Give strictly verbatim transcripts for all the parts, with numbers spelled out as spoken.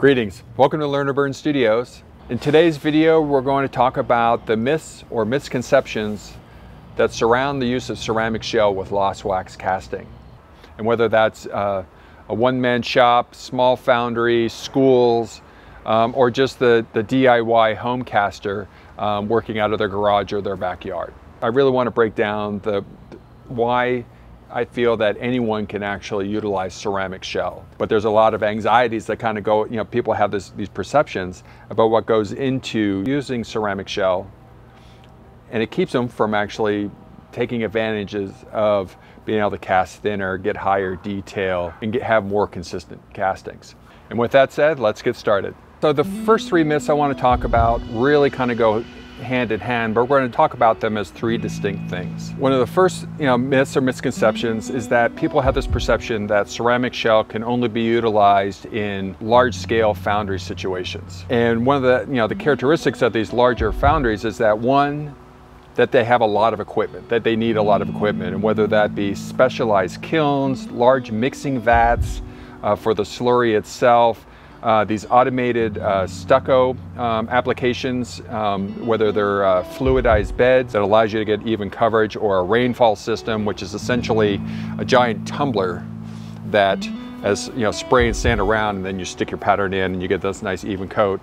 Greetings, welcome to Lunarburn Studios. In today's video, we're going to talk about the myths or misconceptions that surround the use of ceramic shell with lost wax casting. And whether that's uh, a one-man shop, small foundry, schools, um, or just the, the D I Y home caster um, working out of their garage or their backyard. I really want to break down the why I feel that anyone can actually utilize ceramic shell. But there's a lot of anxieties that kind of go, you know, people have this, these perceptions about what goes into using ceramic shell. And it keeps them from actually taking advantages of being able to cast thinner, get higher detail, and get, have more consistent castings. And with that said, let's get started. So the first three myths I want to talk about really kind of go hand in hand, but we're going to talk about them as three distinct things. One of the first you know, myths or misconceptions is that people have this perception that ceramic shell can only be utilized in large-scale foundry situations. And one of the, you know, the characteristics of these larger foundries is that, one, that they have a lot of equipment, that they need a lot of equipment, and whether that be specialized kilns, large mixing vats uh, for the slurry itself, Uh, these automated uh, stucco um, applications, um, whether they're uh, fluidized beds that allows you to get even coverage, or a rainfall system, which is essentially a giant tumbler that as you know, spray and sand around, and then you stick your pattern in and you get this nice even coat.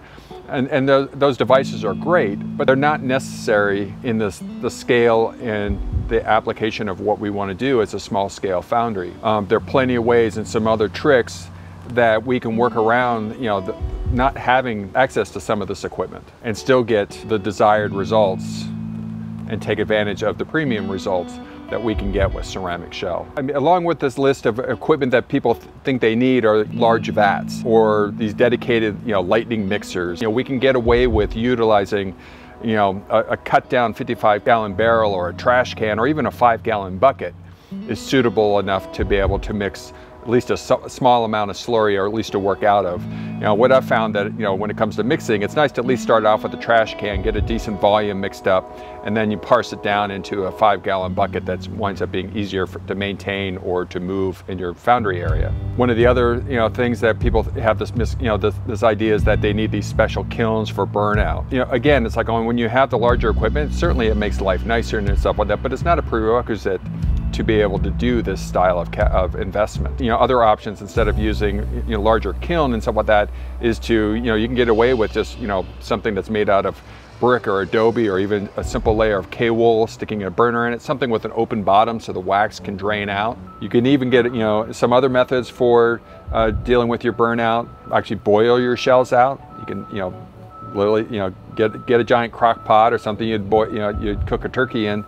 And, and th those devices are great, but they're not necessary in this, the scale and the application of what we want to do as a small scale foundry. Um, there are plenty of ways and some other tricks that we can work around, you know, the, not having access to some of this equipment and still get the desired results and take advantage of the premium results that we can get with ceramic shell. I mean, along with this list of equipment that people th think they need are large vats or these dedicated, you know, lightning mixers. You know, we can get away with utilizing, you know, a, a cut down fifty-five gallon barrel or a trash can or even a five gallon bucket is suitable enough to be able to mix at least a small amount of slurry, or at least to work out of. You know, what I've found that, you know, when it comes to mixing, it's nice to at least start off with a trash can, get a decent volume mixed up, and then you parse it down into a five gallon bucket that winds up being easier for, to maintain or to move in your foundry area. One of the other, you know, things that people have this, mis, you know, this, this idea is that they need these special kilns for burnout. You know, again, it's like when you have the larger equipment, certainly it makes life nicer and stuff like that, but it's not a prerequisite to be able to do this style of, of investment. You know, other options instead of using, you know, larger kiln and stuff like that is to, you know, you can get away with just, you know, something that's made out of brick or adobe or even a simple layer of K-wool, sticking a burner in it, something with an open bottom so the wax can drain out. You can even get, you know, some other methods for uh, dealing with your burnout. Actually boil your shells out. You can, you know, literally, you know, get, get a giant crock pot or something you'd boil, you know, you'd cook a turkey in.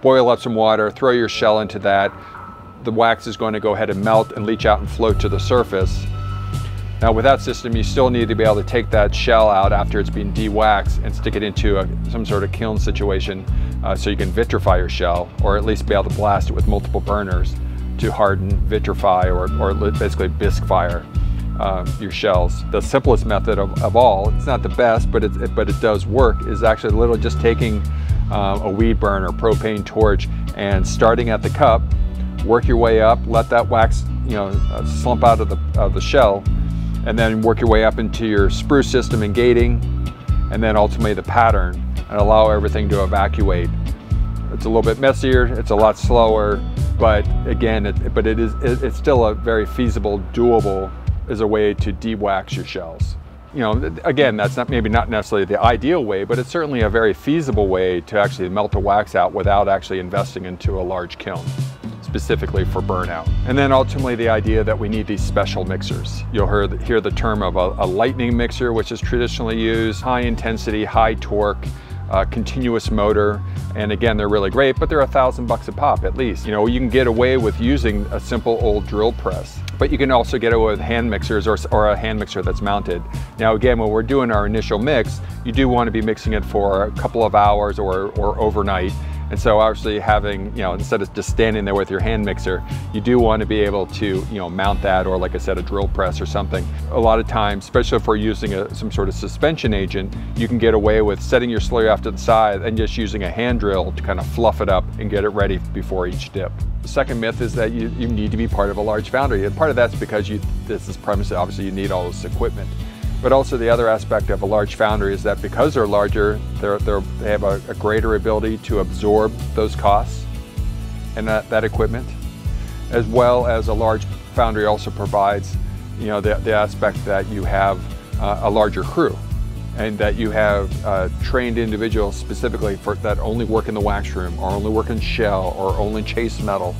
Boil up some water, throw your shell into that. The wax is going to go ahead and melt and leach out and float to the surface. Now with that system, you still need to be able to take that shell out after it's been de-waxed and stick it into a, some sort of kiln situation uh, so you can vitrify your shell, or at least be able to blast it with multiple burners to harden, vitrify, or, or basically bisque fire uh, your shells. The simplest method of, of all, it's not the best, but it, it, but it does work, is actually literally just taking Um, a weed burner, propane torch, and starting at the cup, work your way up, let that wax, you know, uh, slump out of the, of the shell, and then work your way up into your sprue system and gating, and then ultimately the pattern, and allow everything to evacuate. It's a little bit messier, it's a lot slower, but again, it, but it is, it, it's still a very feasible, doable, as a way to de-wax your shells. You know, again, that's not maybe not necessarily the ideal way, but it's certainly a very feasible way to actually melt the wax out without actually investing into a large kiln, specifically for burnout. And then ultimately the idea that we need these special mixers. You'll hear the, hear the term of a, a lightning mixer, which is traditionally used, high intensity, high torque, uh, continuous motor. And again, they're really great, but they're a thousand bucks a pop at least. You know, you can get away with using a simple old drill press, but you can also get away with hand mixers or, or a hand mixer that's mounted. Now again, when we're doing our initial mix, you do want to be mixing it for a couple of hours or, or overnight, And so obviously having, you know, instead of just standing there with your hand mixer, you do want to be able to, you know, mount that, or like I said, a drill press or something. A lot of times, especially if we're using a, some sort of suspension agent, you can get away with setting your slurry off to the side and just using a hand drill to kind of fluff it up and get it ready before each dip. The second myth is that you, you need to be part of a large foundry. And part of that's because you, this is premise, obviously you need all this equipment. But also the other aspect of a large foundry is that because they're larger, they're, they're, they have a, a greater ability to absorb those costs and that, that equipment, as well as a large foundry also provides, you know, the, the aspect that you have uh, a larger crew, and that you have uh, trained individuals specifically for that only work in the wax room, or only work in shell, or only chase metal.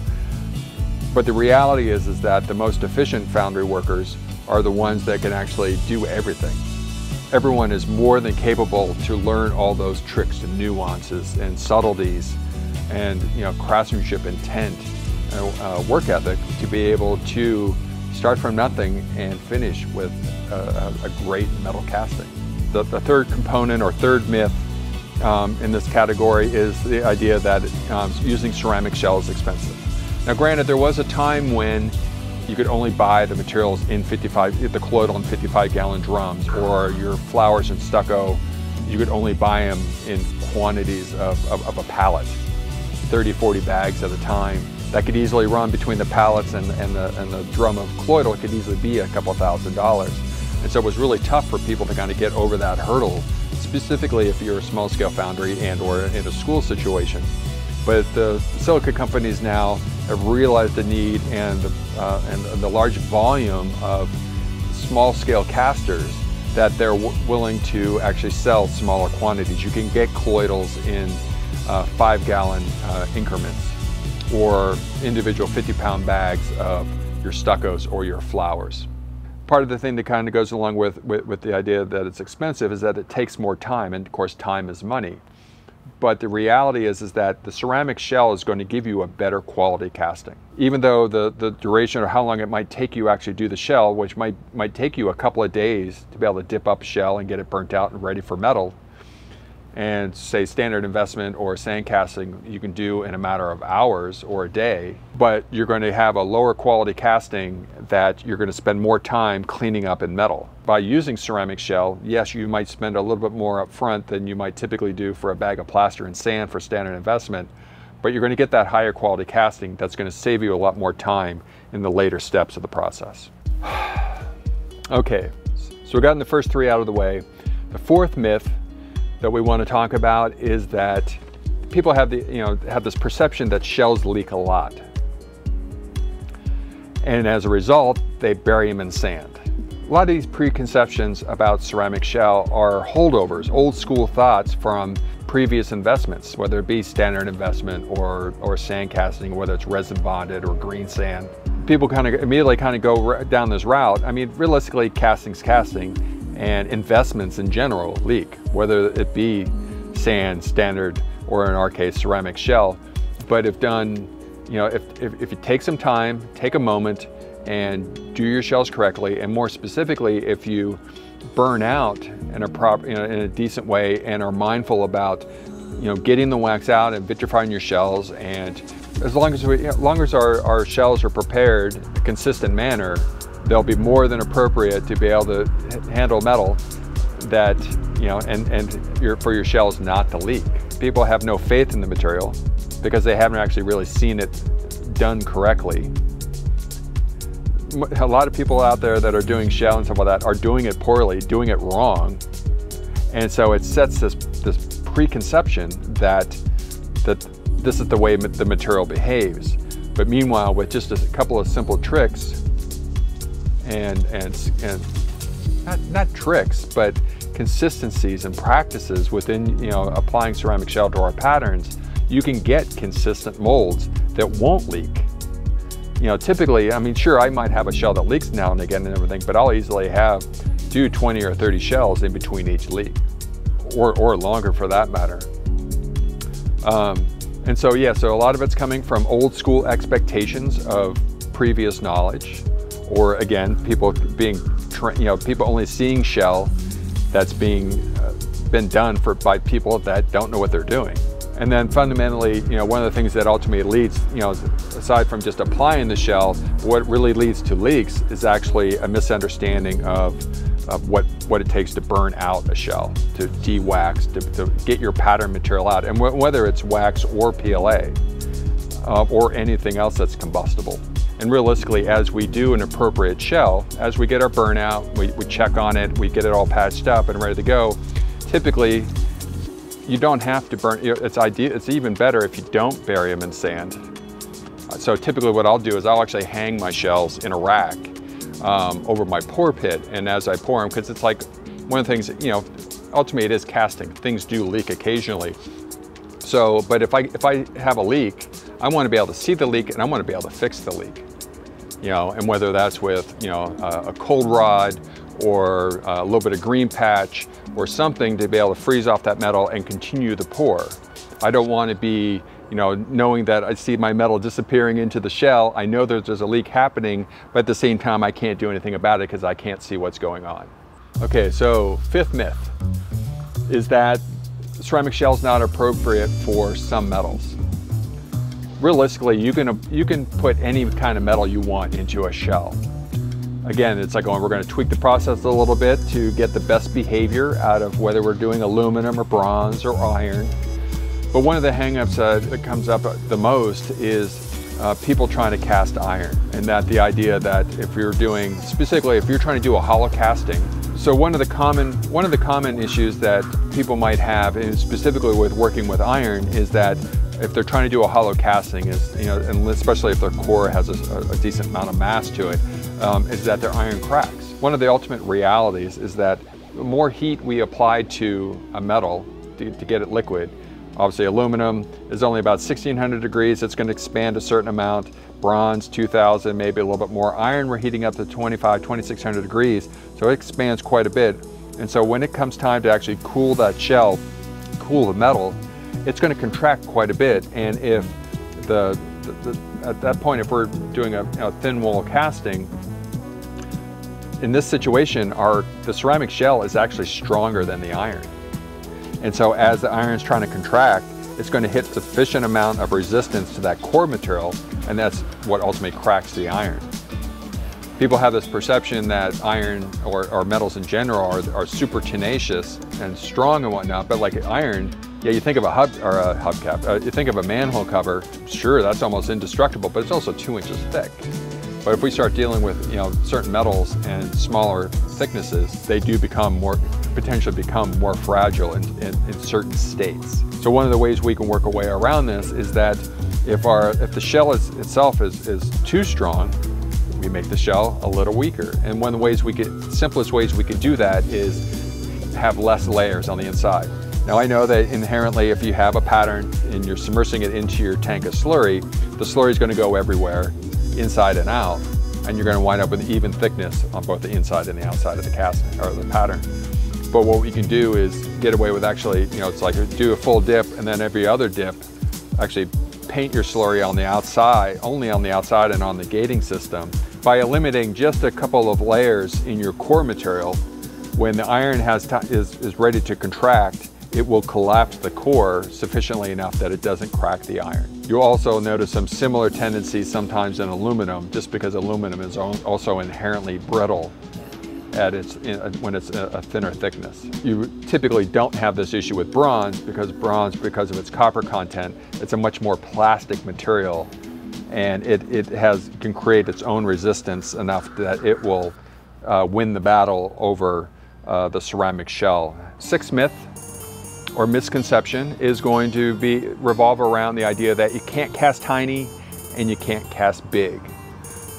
But the reality is, is that the most efficient foundry workers are the ones that can actually do everything. Everyone is more than capable to learn all those tricks and nuances and subtleties and, you know, craftsmanship, intent, uh, work ethic, to be able to start from nothing and finish with a, a great metal casting. The, the third component, or third myth um, in this category, is the idea that um, using ceramic shell is expensive. Now granted, there was a time when you could only buy the materials in fifty-five, the colloidal in fifty-five gallon drums, or your flowers in stucco, you could only buy them in quantities of, of, of a pallet, thirty, forty bags at a time. That could easily run between the pallets and, and, the, and the drum of colloidal, it could easily be a couple thousand dollars. And so it was really tough for people to kind of get over that hurdle, specifically if you're a small scale foundry and or in a school situation. But the silica companies now have realized the need and the, uh, and the large volume of small-scale casters that they're w willing to actually sell smaller quantities. You can get colloidals in uh, five-gallon uh, increments, or individual fifty-pound bags of your stuccos or your flowers. Part of the thing that kind of goes along with, with, with the idea that it's expensive is that it takes more time, and of course time is money. But the reality is, is that the ceramic shell is going to give you a better quality casting. Even though the, the duration, or how long it might take you to actually do the shell, which might, might take you a couple of days to be able to dip up shell and get it burnt out and ready for metal, and say standard investment or sand casting you can do in a matter of hours or a day, but you're going to have a lower quality casting that you're going to spend more time cleaning up in metal. By using ceramic shell, yes, you might spend a little bit more up front than you might typically do for a bag of plaster and sand for standard investment, but you're going to get that higher quality casting that's going to save you a lot more time in the later steps of the process. Okay, so we've gotten the first three out of the way. The fourth myth that we want to talk about is that people have the, you know, have this perception that shells leak a lot. And as a result, they bury them in sand. A lot of these preconceptions about ceramic shell are holdovers, old school thoughts from previous investments, whether it be standard investment or, or sand casting, whether it's resin bonded or green sand. People kind of immediately kind of go down this route. I mean, realistically, casting's casting. And investments in general leak, whether it be sand, standard, or in our case, ceramic shell. But if done, you know, if, if, if you take some time, take a moment and do your shells correctly, and more specifically, if you burn out in a, prop, you know, in a decent way and are mindful about, you know, getting the wax out and vitrifying your shells, and as long as, we, you know, as, long as our, our shells are prepared in a consistent manner, they'll be more than appropriate to be able to handle metal that, you know, and, and your, for your shells not to leak. People have no faith in the material because they haven't actually really seen it done correctly. A lot of people out there that are doing shell and stuff like that are doing it poorly, doing it wrong. And so it sets this, this preconception that, that this is the way the material behaves. But meanwhile, with just a couple of simple tricks, and, and, and not, not tricks, but consistencies and practices within, you know, applying ceramic shell to our patterns, you can get consistent molds that won't leak. You know, typically, I mean, sure, I might have a shell that leaks now and again and everything, but I'll easily have do twenty or thirty shells in between each leak, or, or longer for that matter. Um, and so, yeah, so a lot of it's coming from old school expectations of previous knowledge. Or again, people being, you know, people only seeing shell that's being uh, been done for by people that don't know what they're doing. And then fundamentally, you know, one of the things that ultimately leads, you know, aside from just applying the shell, what really leads to leaks is actually a misunderstanding of, of what, what it takes to burn out a shell, to de-wax, to, to get your pattern material out. And w whether it's wax or P L A uh, or anything else that's combustible. And realistically, as we do an appropriate shell, as we get our burnout, we, we check on it, we get it all patched up and ready to go. Typically, you don't have to burn, it's ideal, it's even better if you don't bury them in sand. So typically what I'll do is I'll actually hang my shells in a rack um, over my pour pit. And as I pour them, because it's like one of the things, you know, ultimately it is casting. Things do leak occasionally. So, but if I, if I have a leak, I want to be able to see the leak and I want to be able to fix the leak. You know, and whether that's with, you know, a, a cold rod or a little bit of green patch or something to be able to freeze off that metal and continue the pour. I don't want to be, you know, knowing that I see my metal disappearing into the shell. I know that there's a leak happening, but at the same time, I can't do anything about it because I can't see what's going on. Okay, so fifth myth is that ceramic shell is not appropriate for some metals. Realistically, you can, you can put any kind of metal you want into a shell. Again, it's like, oh, we're going to tweak the process a little bit to get the best behavior out of whether we're doing aluminum or bronze or iron. But one of the hangups uh, that comes up the most is uh, people trying to cast iron, and that the idea that if you're doing, specifically if you're trying to do a hollow casting. So one of the common, one of the common issues that people might have, and specifically with working with iron, is that if they're trying to do a hollow casting, is, you know, and especially if their core has a, a decent amount of mass to it, um, is that their iron cracks. One of the ultimate realities is that the more heat we apply to a metal to, to get it liquid, obviously aluminum is only about sixteen hundred degrees, it's going to expand a certain amount, bronze two thousand, maybe a little bit more. Iron, we're heating up to twenty-five, twenty-six hundred degrees, so it expands quite a bit. And so when it comes time to actually cool that shell, cool the metal, it's going to contract quite a bit. And if the, the, the at that point, if we're doing a, a thin wall casting, in this situation, our the ceramic shell is actually stronger than the iron. And so as the iron is trying to contract, it's going to hit sufficient amount of resistance to that core material, and that's what ultimately cracks the iron. People have this perception that iron or, or metals in general are, are super tenacious and strong and whatnot, but like iron, yeah, you think of a hub or a hubcap, uh, you think of a manhole cover, sure, that's almost indestructible, but it's also two inches thick. But if we start dealing with, you know, certain metals and smaller thicknesses, they do become more, potentially become more fragile in, in, in certain states. So one of the ways we can work our way around this is that if our, if the shell is, itself is, is too strong, we make the shell a little weaker. And one of the ways we could, simplest ways we could do that is have less layers on the inside. Now I know that inherently if you have a pattern and you're submersing it into your tank of slurry, the slurry is going to go everywhere, inside and out, and you're going to wind up with even thickness on both the inside and the outside of the casting or the pattern. But what you can do is get away with actually, you know, it's like do a full dip and then every other dip, actually paint your slurry on the outside, only on the outside and on the gating system by eliminating just a couple of layers in your core material. When the iron has is, is ready to contract, it will collapse the core sufficiently enough that it doesn't crack the iron. You'll also notice some similar tendencies sometimes in aluminum, just because aluminum is also inherently brittle at its, when it's a thinner thickness. You typically don't have this issue with bronze because bronze, because of its copper content, it's a much more plastic material, and it, it has, can create its own resistance enough that it will uh, win the battle over uh, the ceramic shell. Sixth myth, or misconception, is going to be revolve around the idea that you can't cast tiny and you can't cast big.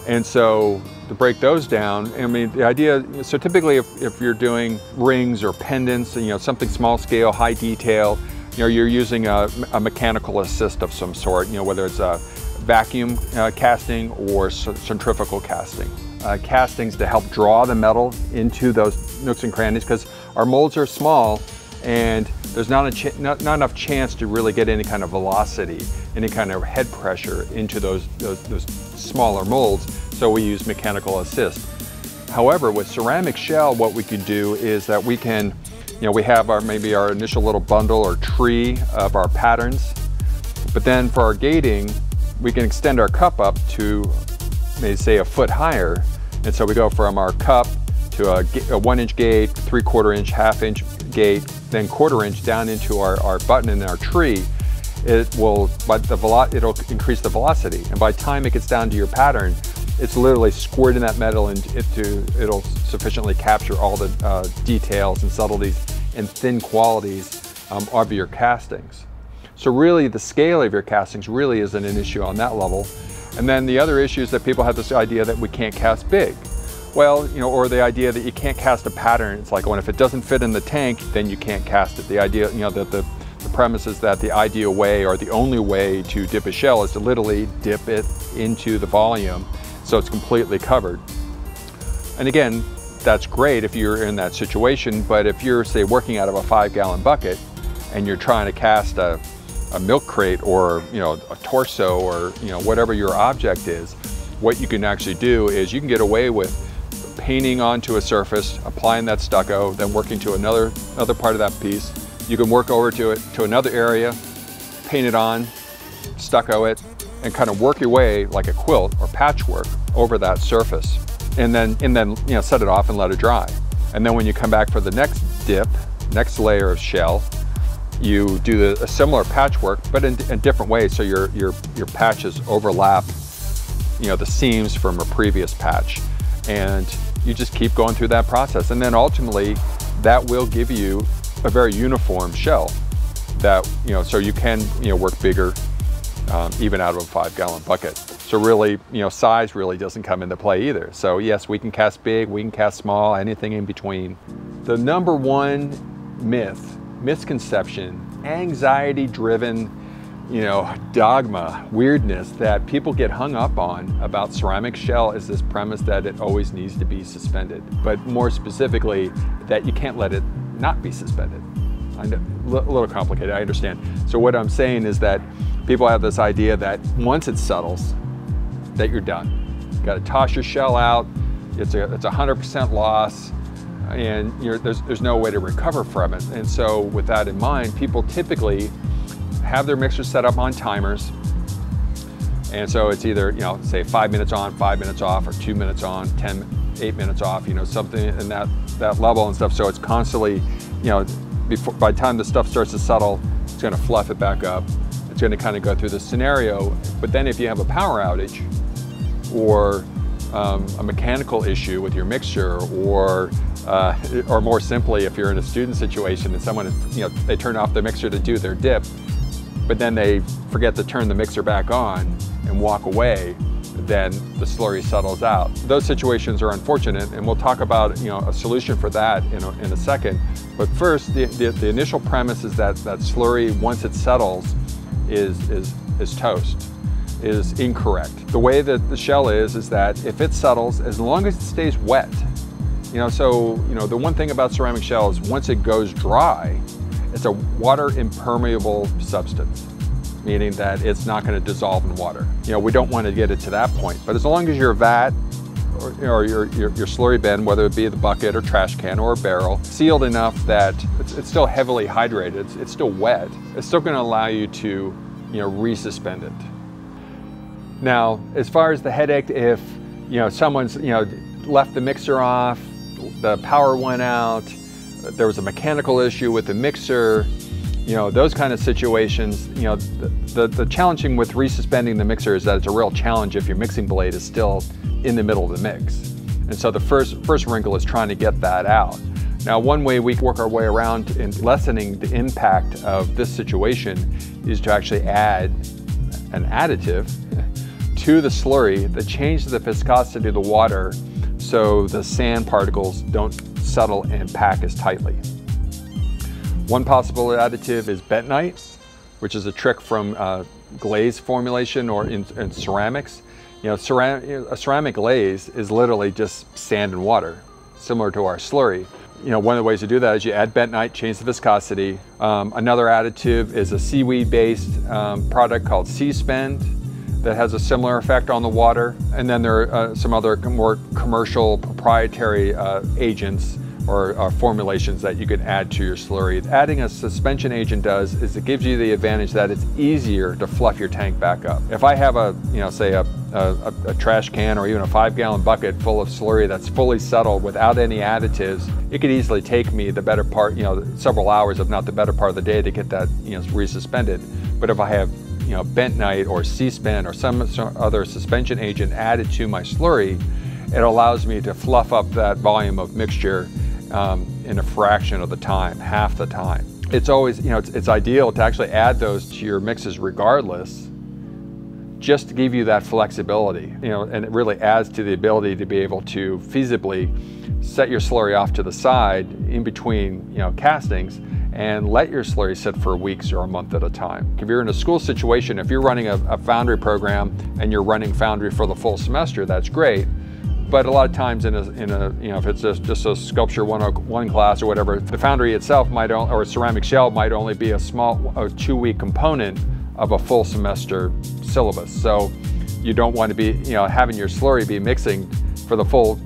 And so to break those down, I mean, the idea, so typically if, if you're doing rings or pendants, and, you know, something small scale, high detail, you know, you're using a, a mechanical assist of some sort, you know, whether it's a vacuum uh, casting or centrifugal casting. Uh, castings to help draw the metal into those nooks and crannies, because our molds are small and there's not, a not, not enough chance to really get any kind of velocity, any kind of head pressure into those, those, those smaller molds, so we use mechanical assist. However, with ceramic shell, what we can do is that we can You know, we have our maybe our initial little bundle or tree of our patterns, but then for our gating, we can extend our cup up to maybe say a foot higher. And so we go from our cup to a, a one inch gate, three quarter inch, half inch gate, then quarter inch down into our, our button and our tree. It will, but the velo- it'll increase the velocity. And by the time it gets down to your pattern, it's literally squirting that metal and it to, it'll sufficiently capture all the uh, details and subtleties and thin qualities um, of your castings. So really the scale of your castings really isn't an issue on that level. And then the other issue is that people have this idea that we can't cast big. Well, you know, or the idea that you can't cast a pattern. It's like, well, if it doesn't fit in the tank, then you can't cast it. The idea, you know, that the, the premise is that the ideal way or the only way to dip a shell is to literally dip it into the volume so it's completely covered. And again, that's great if you're in that situation, but if you're, say, working out of a five gallon bucket and you're trying to cast a a milk crate or, you know, a torso or, you know, whatever your object is, what you can actually do is you can get away with painting onto a surface, applying that stucco, then working to another, another part of that piece. You can work over to it, to another area, paint it on, stucco it, and kind of work your way like a quilt or patchwork over that surface. And then, and then, you know, set it off and let it dry. And then when you come back for the next dip, next layer of shell, you do a similar patchwork, but in a different way, so your, your, your patches overlap, you know, the seams from a previous patch. And you just keep going through that process. And then ultimately, that will give you a very uniform shell that, you know, so you can, you know, work bigger, um, even out of a five gallon bucket. So really, you know, size really doesn't come into play either. So yes, we can cast big, we can cast small, anything in between. The number one myth, misconception, anxiety-driven, you know, dogma, weirdness that people get hung up on about ceramic shell is this premise that it always needs to be suspended, but more specifically, that you can't let it not be suspended. I know, a little complicated, I understand. So what I'm saying is that people have this idea that once it settles, that you're done. You gotta toss your shell out, it's a, it's a one hundred percent loss, and you're, there's, there's no way to recover from it. And so with that in mind, people typically have their mixers set up on timers. And so it's either, you know, say five minutes on, five minutes off, or two minutes on, ten, eight minutes off, you know, something in that, that level and stuff. So it's constantly, you know, before, by the time the stuff starts to settle, it's gonna fluff it back up. It's gonna kind of go through this scenario. But then if you have a power outage or um, a mechanical issue with your mixture, or Uh, or more simply, if you're in a student situation and someone, you know, they turn off the mixer to do their dip, but then they forget to turn the mixer back on and walk away, then the slurry settles out. Those situations are unfortunate, and we'll talk about, you know, a solution for that in a, in a second. But first, the, the, the initial premise is that that slurry, once it settles, is, is, is toast, is incorrect. The way that the shell is, is that if it settles, as long as it stays wet, you know, so, you know, the one thing about ceramic shell is once it goes dry, it's a water impermeable substance, meaning that it's not going to dissolve in water. You know, we don't want to get it to that point, but as long as your vat or, or your, your, your slurry bin, whether it be the bucket or trash can or a barrel, sealed enough that it's, it's still heavily hydrated, it's, it's still wet, it's still going to allow you to, you know, re-suspend it. Now, as far as the headache, if, you know, someone's, you know, left the mixer off, the power went out, there was a mechanical issue with the mixer, you know, those kind of situations, you know, the, the, the challenging with resuspending the mixer is that it's a real challenge if your mixing blade is still in the middle of the mix. And so the first, first wrinkle is trying to get that out. Now, one way we work our way around in lessening the impact of this situation is to actually add an additive to the slurry that changes the viscosity of the water so the sand particles don't settle and pack as tightly. One possible additive is bentonite, which is a trick from uh, glaze formulation or in, in ceramics. You know, ceram a ceramic glaze is literally just sand and water, similar to our slurry. You know, one of the ways to do that is you add bentonite, change the viscosity. Um, another additive is a seaweed-based um, product called SeaSpend that has a similar effect on the water. And then there are uh, some other more commercial proprietary uh, agents or uh, formulations that you can add to your slurry. Adding a suspension agent does is it gives you the advantage that it's easier to fluff your tank back up. If I have a, you know, say a, a, a trash can or even a five gallon bucket full of slurry that's fully settled without any additives, it could easily take me the better part, you know, several hours, if not the better part of the day to get that, you know, resuspended. But if I have, you know, bentonite or SeaSpend or some, some other suspension agent added to my slurry, it allows me to fluff up that volume of mixture um, in a fraction of the time, half the time. It's always, you know, it's, it's ideal to actually add those to your mixes regardless, just to give you that flexibility, you know, and it really adds to the ability to be able to feasibly set your slurry off to the side in between, you know, castings, and let your slurry sit for weeks or a month at a time. If you're in a school situation, if you're running a, a foundry program and you're running foundry for the full semester, that's great. But a lot of times in a, in a you know, if it's just, just a sculpture one oh one class or whatever, the foundry itself might, or a ceramic shell might only be a small, a two week component of a full semester syllabus. So you don't want to be, you know, having your slurry be mixing for the full,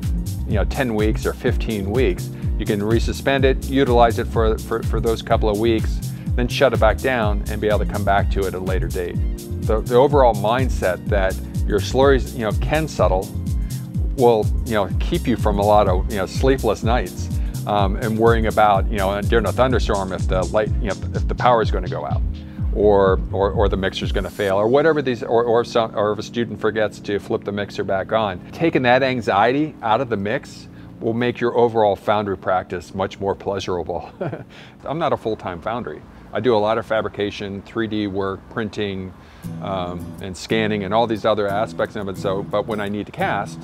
you know, ten weeks or fifteen weeks. You can resuspend it, utilize it for, for, for those couple of weeks, then shut it back down and be able to come back to it at a later date. So the overall mindset that your slurries, you know, can settle will, you know, keep you from a lot of, you know, sleepless nights um, and worrying about, you know, during a thunderstorm if the light, you know, if the power is going to go out, or or, or the mixer is going to fail, or whatever these, or or, some, or if a student forgets to flip the mixer back on. Taking that anxiety out of the mix will make your overall foundry practice much more pleasurable. I'm not a full-time foundry. I do a lot of fabrication, three D work, printing, um, and scanning, and all these other aspects of it. So, but when I need to cast,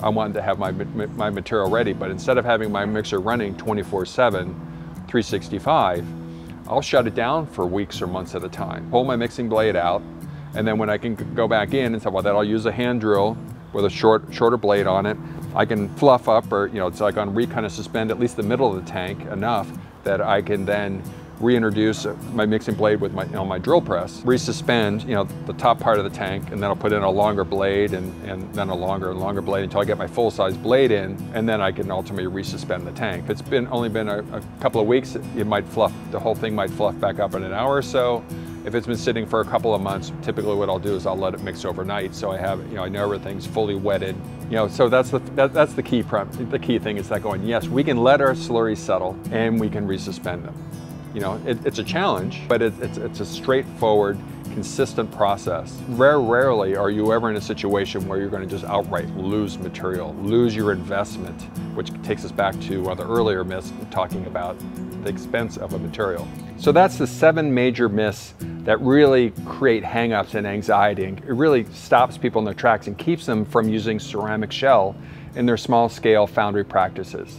I want to have my, my material ready. But instead of having my mixer running twenty-four seven, three sixty-five, I'll shut it down for weeks or months at a time. Pull my mixing blade out, and then when I can go back in and say, well, then I'll use a hand drill with a short, shorter blade on it. I can fluff up, or, you know, it's like on re-kind of suspend at least the middle of the tank enough that I can then reintroduce my mixing blade with my, you know, my drill press, resuspend, you know, the top part of the tank, and then I'll put in a longer blade and, and then a longer and longer blade until I get my full size blade in, and then I can ultimately resuspend the tank. If it's been only been a, a couple of weeks, it might fluff, the whole thing might fluff back up in an hour or so. If it's been sitting for a couple of months, typically what I'll do is I'll let it mix overnight, so I have, you know, I know everything's fully wetted, you know. So that's the that, that's the key premise. The key thing is that going, yes, we can let our slurries settle and we can resuspend them. You know, it, it's a challenge, but it, it's it's a straightforward, consistent process. Very rarely are you ever in a situation where you're going to just outright lose material, lose your investment, which takes us back to one of the earlier myths talking about the expense of a material. So that's the seven major myths that really create hangups and anxiety, and it really stops people in their tracks and keeps them from using ceramic shell in their small scale foundry practices.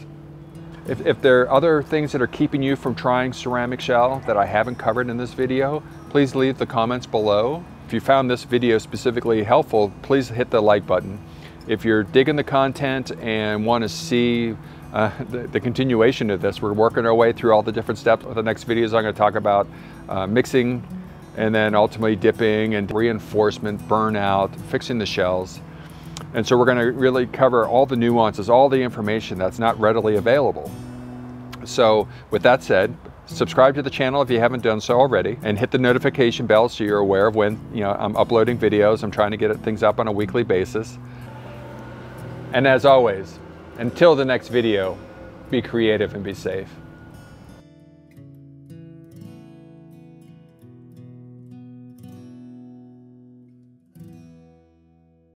If, if there are other things that are keeping you from trying ceramic shell that I haven't covered in this video, please leave the comments below. If you found this video specifically helpful, please hit the like button. If you're digging the content and want to see uh, the, the continuation of this, we're working our way through all the different steps. The next videos I'm going to talk about uh, mixing, and then ultimately dipping and reinforcement, burnout, fixing the shells. And so we're going to really cover all the nuances, all the information that's not readily available. So with that said, subscribe to the channel if you haven't done so already, and hit the notification bell so you're aware of when, you know, I'm uploading videos. I'm trying to get things up on a weekly basis. And as always, until the next video, be creative and be safe.